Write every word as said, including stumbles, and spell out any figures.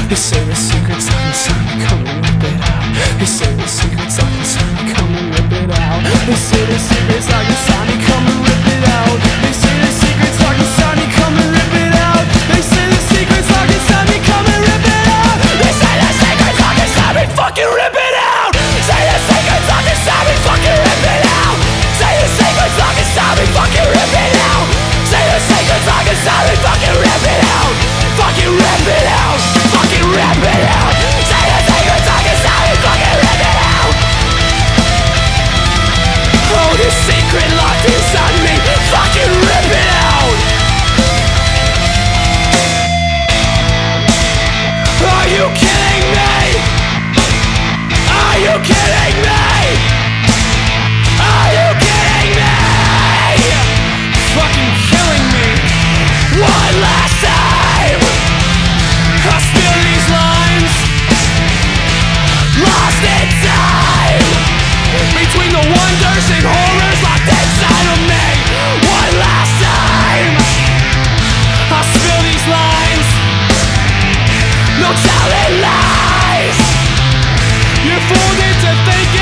They say the secret's on the sun, come and rip it out. They say the secret's on the sun, come and rip it out. They say the secret's on the sun, come and rip it out. They say the secret's on the sun, come and rip it out. They say the secret's on the sun, come and rip it out. They say the secret's on the sun, fucking rip it out. Say the secret's on the sun, fucking rip it out. Say the secret's on the sun, fucking rip it out. Say the secret's on the sun, fucking rip it out. Fucking rip it out. Rip it out. Say the secret's on the sun, fucking rip it out. Oh, this secret locked inside me, fucking rip it out. Are you kidding me? Are you kidding me? Are you kidding me? Fucking killing me. One last time I still these lines, lost in time, between the wonders and horrors locked inside of me. One last time I spill these lines, no telling lies. You're fooled into thinking